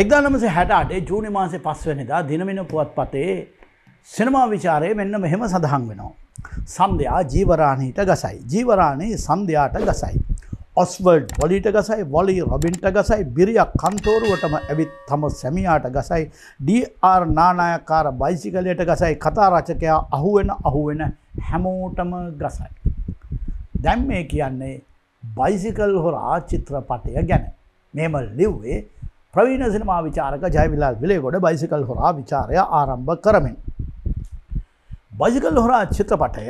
1968 ජූනි මාසේ 5 වෙනිදා දිනමින පුවත්පතේ සිනමා විචාරයේ මෙන්න මෙහෙම සඳහන් වෙනවා. සන්ධ්‍යා ජීවරාණීට ගසයි. ජීවරාණී සන්ධ්‍යාට ගසයි. ඔස්වර්ඩ් වොලීට ගසයි. වොලි රොබින්ට ගසයි. බිරියක් කන්තෝරුවටම ඇවිත් තම සැමියාට ගසයි. ඩී.ආර්. නානායක්කාර බයිසිකලයට ගසයි. කතා රචකයා අහුවෙන හැමෝටම ගසයි. දැන් මේ කියන්නේ බයිසිකල් හොරා චිත්‍රපටය ගැන. මෙහෙම ලිව්වේ ප්‍රවීණ සිනමා විචාරක ජයවිලාල් විලේගොඩ බයිසිකල් හොරා විචාරය ආරම්භ කරමින්. බයිසිකල් හොරා චිත්‍රපටය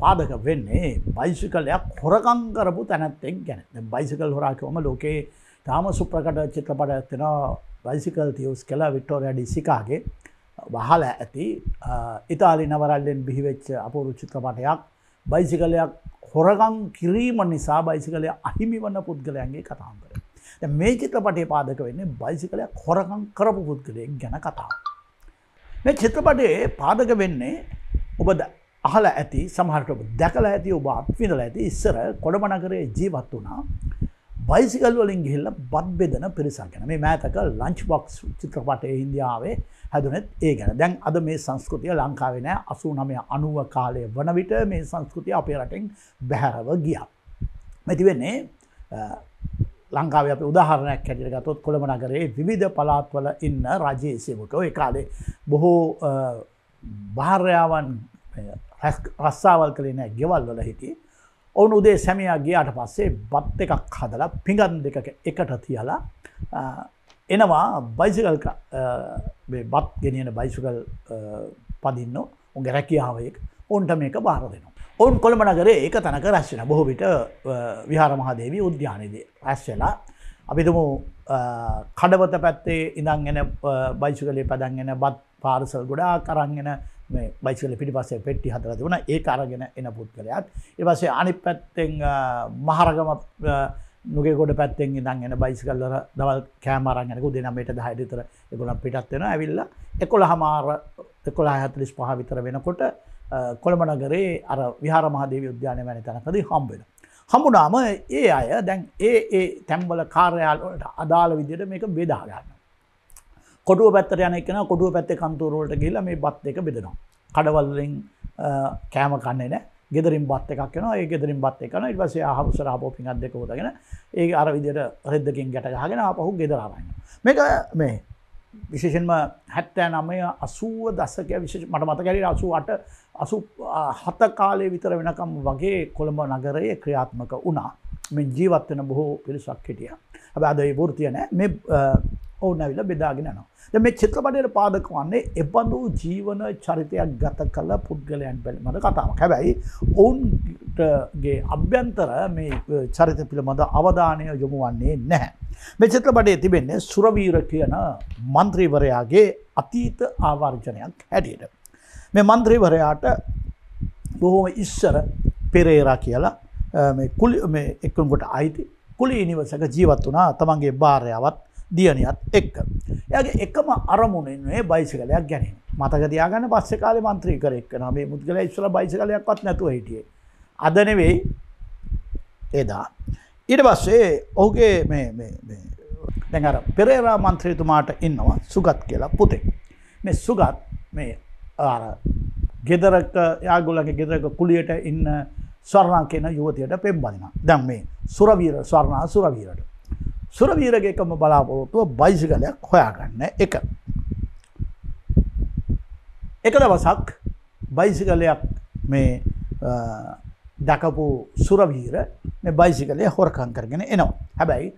පාදක වෙන්නේ බයිසිකලයක් හොරකම් කරපු තැනැත්තෙක් ගැන. බයිසිකල් හොරා කියවම ලෝකේ තාම සුප්‍රකට චිත්‍රපටයක් තියෙනවා බයිසිකල් තියුස් කියලා වික්ටෝරියා ඩිසිකාගේ වහල ඇති ඉතාලි නවරල්ලෙන් බිහිවෙච්ච අපූර්ව චිත්‍රපටයක් බයිසිකලයක් හොරකම් කිරීම නිසා බයිසිකලය අහිමි වන පුද්ගලයන්ගේ කතාව කරනවා. දැන් මේ චිත්‍රපටයේ පාදක වෙන්නේ බයිසිකලයක් හොරකම් කරපු පුද්ගලයෙක් ගැන කතාව. මේ චිත්‍රපටයේ පාදක වෙන්නේ ඔබ අහල ඇති සමහරට දැකල ඇති ඔබ අත්විඳලා ඇති ඉස්සර කොළඹනගරයේ ජීවත් වුණා බයිසිකල් වලින් ගිහිල්ලා බත් බෙදන පිරිසක් ගැන. මේ මෑතක ලන්ච් බොක්ස් චිත්‍රපටයේ ඉන්දියාවේ හැදුනෙත් ඒ ගැන. දැන් අද මේ සංස්කෘතිය ලංකාවේ නෑ. 89 90 කාලයේ වන විට මේ සංස්කෘතිය අපේ රටෙන් බැහැරව ගියා. මේටි වෙන්නේ ලංකාවේ අපි උදාහරණයක් හැටියට ගත්තොත් කොළඹ නගරයේ විවිධ පළාත්වල ඉන්න රජයේ සේවකෝ ඒ කාලේ බොහෝ භාර්යාවන් රස්සාවල් කලේ නෑ ගෙවල් වල හිටියේ. ඔවුන් උදේ සැමියා ගියාට පස්සේ බත් එකක් හදලා පිඟන් දෙකක එකට තියලා එනවා බයිසිකල් මේ බත් ගෙනියන බයිසිකල් පදින්න උන්ගේ රැකියාව එක. ඔවුන්ට මේක බාර දෙනවා. ඔවුන් කොළඹ නගරේ ඒක තනක රැස් වෙනවා. බොහෝ විට විහාර මහදේවී උද්‍යානයේදී රැස් වෙලා අපි තුමු කඩවත පැත්තේ ඉඳන් එන බයිසිකලේ පදන් එන බත් පාර්සල් ගොඩාක් අරන් එන මේ බයිසිකල් පිටිපස්සේ පෙට්ටි හදලා තිබුණා. ඒක අරගෙන එන පුද්ගලයාත් ඊට පස්සේ අනිත් පැත්තෙන් මහරගම නුගේගොඩ පැත්තෙන් ඉඳන් එන බයිසිකල් වල දවල් කැම අරන් යනකොට උදේ 9ට 10ට විතර ඒගොල්ලෝ පිටත් වෙනවා. ඇවිල්ලා 11:45 විතර වෙනකොට කොළඹ නගරේ අර විහාර මහදේවී උද්‍යානය වැනි තැනකදී හම්බ වෙනවා. හම්බුනාම ඒ අය දැන් ඒ තැන්වල කාර්යාල වලට අදාළ විදිහට මේක බෙදා ගන්නවා. කොටුව පැත්තට යන එකන කොටුව පැත්තේ කන්තෝර වලට ගිහිල්ලා මේ බත් දෙක බෙදනවා. කඩවල වලින් කෑම කන්නේ නැහැ. ගෙදරින් බත් එකක් එනවා. ඒ ගෙදරින් බත් එක කරනවා. ඊට පස්සේ ආහාර අපෝ පිඟක් දෙක හොදාගෙන ඒක අර විදියට රෙද්දකින් ගැට ගහගෙන ආපහු ගෙදර ආවනවා. මේක මේ විශේෂයෙන්ම 79 80 දශකයේ විශේෂ මට මතක හැටියට 88 87 කාලේ විතර වෙනකම් වගේ කොළඹ නගරයේ ක්‍රියාත්මක වුණා. මේ ජීවත් වෙන බොහෝ පිරිසක් හිටියා. හැබැයි අද ඒ වෘත්තිය නැහැ. මේ ඔවුන් ඇවිල්ලා බෙදාගෙන යනවා. දැන් මේ චිත්‍රපටයේ පාදක වන්නේ එබඳු ජීවන චරිතයක් ගත කළ පුද්ගලයන් පිළිබඳ කතාවක්. හැබැයි ඔවුන්ගේ අභ්‍යන්තර මේ චරිත පිළිබඳ අවධානය යොමු වන්නේ නැහැ. මේ චිත්‍රපටයේ තිබෙන්නේ සුරවීර කියන മന്ത്രിවරයාගේ අතීත ආවර්ජනයක් හැටියට. මේ മന്ത്രിවරයාට බොහොම ඉස්සර පෙරේරා කියලා මේ එක්කෙනෙකුට අයිති කුලී නිවසක ජීවත් වුණා. තමන්ගේ භාර්යාවත් දියණියත් එක්ක. එයාගේ එකම අරමුණේ බයිසිකලයක් ගැනීම. මතක තියාගන්න පස්සේ කාලේ മന്ത്രി කරෙක් කරනවා. මේ මුද්ගලයා ඉස්සලා බයිසිකලයක්වත් නැතුව හිටියේ. අද නෙවෙයි එදා. ඊට පස්සේ ඔහුගේ මේ දැන් අර පෙරේරා മന്ത്രിතුමාට ඉන්නවා සුගත් කියලා පුතේ. මේ සුගත් මේ අර ගෙදරක යාගොල්ලගේ ගෙදරක කුලියට ඉන්න ස්වර්ණා කියන යුවතියට පෙම්බදිනවා. දැන් මේ සුරවීර ස්වර්ණා සුරවීරට සුරවීරගේ එකම බලාපොරොත්තුව බයිසිකලයක් හොයාගන්න එක. එක දවසක් බයිසිකලයක් මේ දකපු සුරවීර මේ බයිසිකලය හොරකම් කරගෙන එනවා. හැබැයි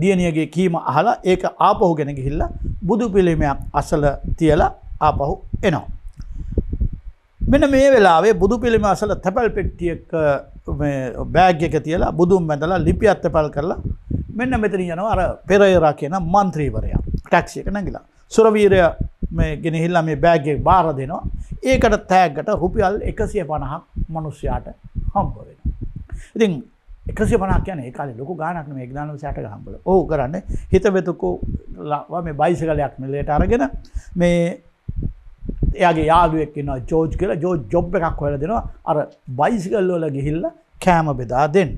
දියණියගේ කීම අහලා ඒක ආපහුගෙන ගිහිල්ලා බුදු පිළිමයක් අසල තියලා ආපහු එනවා. මෙන්න මේ වෙලාවේ බුදු පිළිම අසල තැපල් පෙට්ටියක බෑග් එක තියලා බුදුන් වැඳලා ලිපියක් තැපල් කරලා මෙන්න මෙතන යනවා අර පෙරේරා කියන മന്ത്രിවරයා ටැක්සි එක නැගිලා. සුරවීරය මේ ගෙනහිල්ලා මේ බෑග් එක බාර දෙනවා. ඒකට තෑග්ගට රුපියල් 150ක් මිනිස්සයාට හම්බ වෙනවා. ඉතින් 150 කියන්නේ ඒ කාලේ ලොකු ගාණක් නෙමෙයි 1960 ගාණක් වල. ඕක කරන්නේ හිතවෙතුකෝ මේ බයිසිකලයක් මෙලේට අරගෙන මේ එයාගේ යාළුවෙක් ඉන්නවා ජෝර්ජ් කියලා. ජෝර්ජ් ජොබ් එකක් හොයලා දෙනවා අර බයිසිකල් වල ගිහිල්ලා කෑම බෙදා දෙන්න.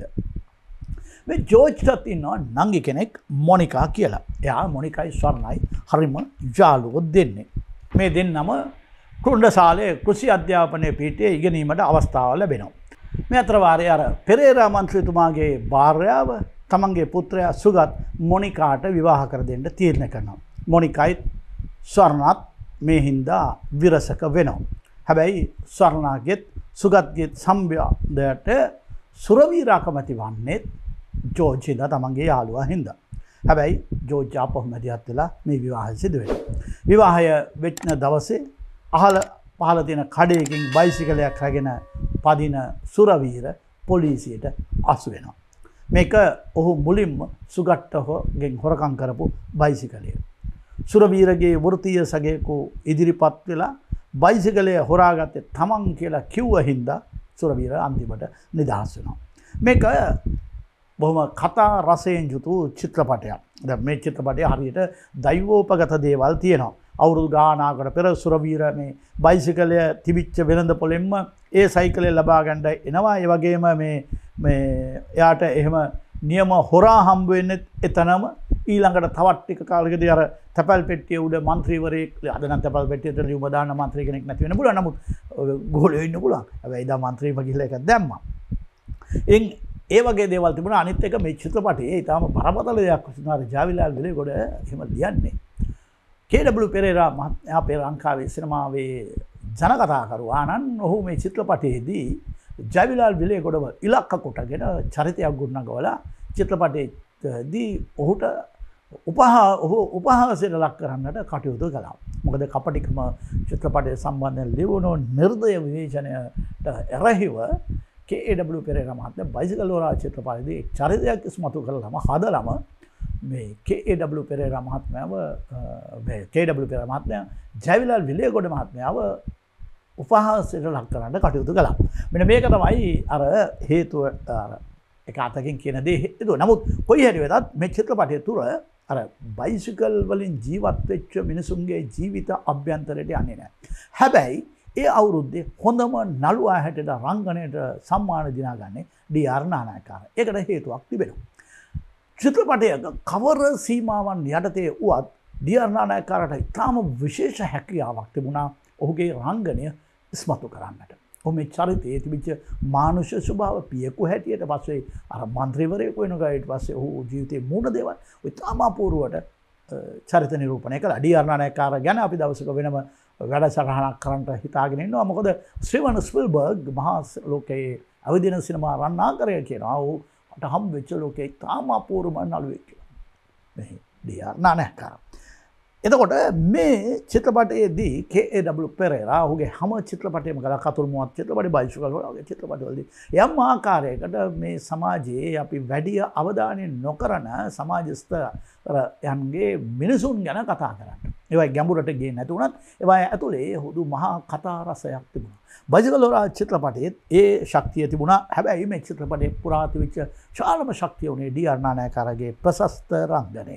මේ ජෝර්ජ්ටත් ඉන්නවා නංගි කෙනෙක් මොනිකා කියලා. එයා මොනිකායි ස්වර්ණයි හරිම යාළුවෝ දෙන්නේ. මේ දෙන්නම කුණ්ඩසාලේ කෘෂි අධ්‍යාපනයේ පිටේ ඉගෙනීමට අවස්ථාව ලැබෙනවා. මේ අතර වාරයේ අර පෙරේරා මන්ත්‍රීතුමාගේ භාර්යාව තමන්ගේ පුත්‍රයා සුගත් මොනිකාට විවාහ කර දෙන්න තීරණය කරනවා. මොනිකායි ස්වර්ණත් මේ හින්දා විරසක වෙනවා. හැබැයි ස්වර්ණාගෙත් සුගත්ගෙත් සම්බන්ධයට සුරවීරාකමැති වන්නේ ජෝර්ජ් හින්දා තමන්ගේ යාළුවා හින්දා. හැබැයි ජෝර්ජ් ආපහු මැදිහත් වෙලා මේ විවාහය සිදු වෙනවා. විවාහය වෙච්ච දවසේ අහල පහල තියෙන කඩේකින් බයිසිකලයක් අරගෙන පදින සුරවීර පොලිසියට අසු වෙනවා. මේක ඔහු මුලින්ම සුගට්ටගෙන් හොරකම් කරපු බයිසිකලය. සුරවීරගේ වෘත්තීය සගයෙකු ඉදිරිපත් වෙලා බයිසිකලය හොරාගත්තේ තමන් කියලා කිව්ව හින්දා සුරවීර අන්තිමට නිදහස් වෙනවා. මේක බොහොම කතා රසයෙන් යුතු චිත්‍රපටයක්. දැන් මේ චිත්‍රපටයේ හරියට දෛවෝපගත දේවල් තියෙනවා. අවුරුදු ගානකට පෙර සුරවීර මේ බයිසිකලය තිබිච්ච වෙළඳ පොළෙන්ම ඒ සයිකලය ලබා ගන්න එනවා. ඒ වගේම මේ එයාට එහෙම නියම හොරා හම්බ වෙන්නේ එතනම. ඊළඟට තවත් ටික කාලෙකදී අර තැපල් පෙට්ටිය උඩ മന്ത്രിවරයෙක් අද නම් තැපල් පෙට්ටියට ලියුම දාන മന്ത്രി කෙනෙක් නැති වෙන්න පුළුවන්. නමුත් ගෝලෙ වෙන්න පුළුවන්. හැබැයි දා മന്ത്രിම ගිහලා එකක් දැම්මා. එන් ඒ වගේ දේවල් තිබුණා. අනිත් එක මේ චිත්‍රපටයේ ඊටාම බරපතල දෙයක් වුණා. ජාවිලාල් වෙලෙගොඩ එහෙම ලියන්නේ. K.A.W. PERERA මහත්මයා අපේ ලංකාවේ සිනමාවේ ජනකථාකරුවා නම් ඔහු මේ චිත්‍රපටයේදී ජාවිලාල් වෙලෙගොඩව ඉලක්ක කොටගෙන චරිතයක් ගොඩනගවලා චිත්‍රපටයේදී ඔහුට උපහාසයට ලක් කරන්නට කටයුතු කළා. මොකද කපටිකම චිත්‍රපටයේ සම්බන්ධයෙන් ලියවුණු නිර්දය විවේචනයට එරෙහිව K.A.W. PERERA මහත්මයා බයිසිකල් හොරා චිත්‍රපටයේදී චරිතයක් ඉස්මතු කළාම හදලම මේ K.A.W. PERERA මහත්මයාව K.A.W. PERERA මහත්මයා ජයවිලාල් විලේගොඩ මහත්මයාව උපහාසයට ලක් කරන්න කටයුතු කළා. මෙන්න මේක තමයි අර හේතුව එක අතකින් කියන දේ හේතුව. නමුත් කොයි හරි වෙතත් මේ චිත්‍රපටය තුර අර බයිසිකල් වලින් ජීවත් වෙච්ච මිනිසුන්ගේ ජීවිත අභ්‍යන්තරයට යන්නේ නැහැ. හැබැයි ඒ අවුරුද්දේ හොඳම නළුවා හැටියට රංගනයට සම්මාන දිනාගන්නේ D.R. නානායක්කාර. ඒකට හේතුවක් තිබෙනවා. චිත්‍රපටයක කවර සීමාවන් යටතේ වුවත් D.R. නානායක්කාරට ඉතාම විශේෂ හැකියාවක් තිබුණා ඔහුගේ රංගනය ඉස්මතු කරන්නට. ඔහු මේ චරිතයේ තිබිච්ච මානුෂ්‍ය ස්වභාව පියෙකු හැටියට පස්සේ අර മന്ത്രിවරයෙකු වෙනවා. ඊට පස්සේ ඔහු ජීවිතේ මුණ දේවල් ඉතාම අපූර්වට චරිත නිරූපණය කළා. D.R. නානායක්කාර ගැන අපි දවසක වෙනම වැඩසටහනක් කරන්න හිතාගෙන ඉන්නවා. මොකද ස්ටීවන් ස්පිල්බර්ග් මහා ලෝකයේ අවදින සිනමා රණ්ඩාකරය කියනවා ඔහුට හම් වෙච්ච ලෝකයේ තාම අපූර්වම නළුවෙක් කියලා. මේ D.R. නානායක්කාර. එතකොට මේ චිත්‍රපටයේදී K.A.W. පෙරේරා ඔහුගේ හැම චිත්‍රපටයකම ගලා කතුරු මුවත් චිත්‍රපටි බයිසිකල් වගේ චිත්‍රපටවලදී යම් ආකාරයකට මේ සමාජයේ අපි වැඩි අවධානය නොකරන සමාජස්ථර යන්ගේ මිනිසුන් ගැන කතා කරන්න. ඒවයි ගැඹුරට ගියේ නැති වුණත් ඒවා ඇතුලේ හුදු මහා කතා රසයක් තිබුණා. බයිසිකල් හොරා චිත්‍රපටයේ ඒ ශක්තිය තිබුණා. හැබැයි මේ චිත්‍රපටයේ පුරාති වෙච්ච ශාලම ශක්තිය උනේ D.R. නානායක්කාරගේ ප්‍රශස්ත රංගනය.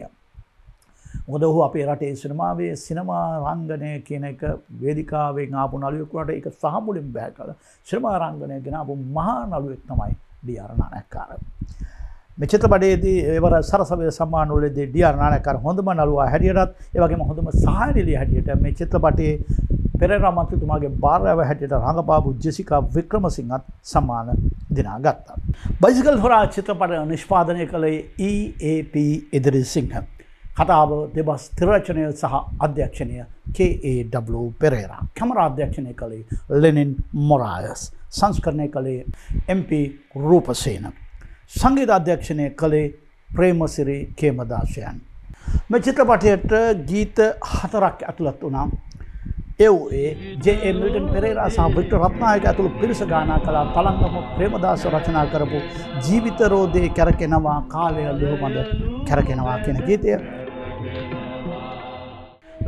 මොකද ඔහු අපේ රටේ සිනමාවේ සිනමා රංගනය කියන එක වේදිකාවෙන් ආපු නළුවෙකුට ඒක සහ මුලින් බෑ කළ සිනමා රංගනය ගැන ආපු මහා නළුවෙක් තමයි D.R. නානායක්කාර. මේ චිත්‍රපටයේදී ඒවර සරසවිය සම්මාන වලදී D.R. නානායක්කාර හොඳම නළුවා හැටියටත් ඒ වගේම හොඳම සහාය නිළිය හැටියට මේ චිත්‍රපටයේ පෙරේරා මන්ත්‍රීතුමාගේ භාර්යාව හැටියට රංගපාපු ජෙසිකා වික්‍රමසිංහත් සම්මාන දිනාගත්තා. බයිසිකල් හොරා චිත්‍රපටය නිෂ්පාදනය කළේ E.A.P. එදිරිසිංහ. කතාව දෙබස් තිරචනය සහ අධ්‍යක්ෂණය K.A.W. පෙරේරා. කැමරා අධ්‍යක්ෂණය කළේ ලෙනින් මොරායස්. සංස්කරණය කළේ M.P. රූපසේන. සංගීත අධ්‍යක්ෂණය කළේ ප්‍රේමසිරි කේමදාසයන්. මේ චිත්‍රපටයට ගීත 4ක් ඇතුළත් වුණා. ඒ J.A. මිල්ටන් පෙරේරා සහ වික්ටර් රත්නායක ඇතුළු පිරිස ගායනා කළා. තලංගම ප්‍රේමදාස රචනා කරපු ජීවිත රෝදේ කැරකෙනවා කාලය ලොහුබඳ කැරකෙනවා කියන ගීතය.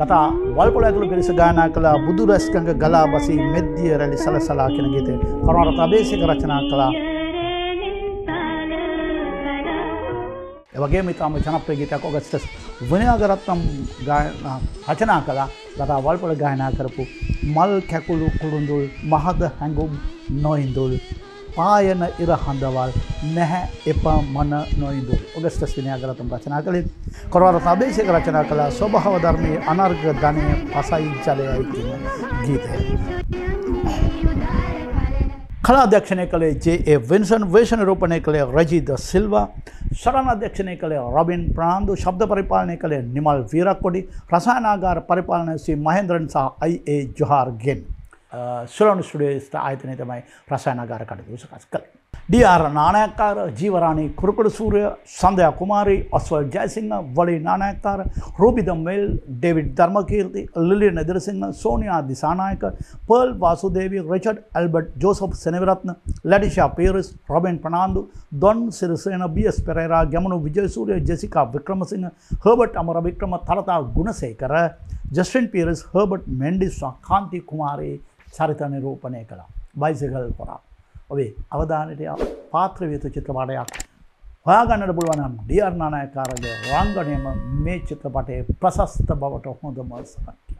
ලතා වල්පොල ඇතුළු පිරිස ගායනා කළා බුදු රැස්කඟ ගලා බසී මෙද්දිය රැලි සලසලා කියන ගීතය. කරුණාරත්න අබේසිංහ රචනා කළා. ඒ වගේම ඊටම ජනප්‍රිය ගීතයක් ඔගස්ටස් විනයගරත්නම් ගායනා රචනා කළා. ලතා වල්පොල ගායනා කරපු මල් කැකුළු කුළුඳුල් මහද හැඟුම් නොඉඳුල් පායන ඉර හඳවල් නැහැ එපමණ නොඉඳු. ඔගස්ටස් විනයගල තුන් රචනා කළේ. කොරවර සාබේශික රචනා කළ ස්වභාව ධර්මයේ අනර්ග ධනයේ පසයි ජලයයි කියන ගීතය. कलाध्यक्षण के लिए J.A. विंसन, वेशन रोपण के लिए रजी द सिल्वा, शरणाध्यक्षण के लिए रॉबिन फर्नांडो, शब्द परिपालने के लिए निमल वीराकोडी, रसायनागार परिपालने से महेंद्रन साह I.A. जोहार गेन सुरन स्टूडियो आयतने तमय रसायनागार का कल D.R. Nanayakkara, Jeevarani Kurukulasuriya, Sandhya Kumari, Oswald Jayasinghe, Wally Nanayakkara, Ruby de Mel, David Dharmakeerthi, Lilian Edirisinghe, Sonia Dissanayake, Pearl Vasudevi, Richard Albert, Joseph Seneviratne, Leticia Peiris, Robin Fernando, Don Sirisena, B.S. Perera, Gemunu Wijesuriya, Jessica Wickramasinghe, Herbert Amarawickrama, Thalatha Gunasekara, Justin Peiris, Herbert Mendis, Kanthi Kumari චරිත නිරූපණය කළා. බයිසිකල් හොරා. ඔබේ අවධානයට පාත්‍ර වේතු චිත්‍රපටයක් හොයාගන්නට පුළුවන් නම් ඩී.ආර්. නානායක්කාරගේ රංගනයම මේ චිත්‍රපටයේ ප්‍රශස්ත බවට හොඳම සමත්.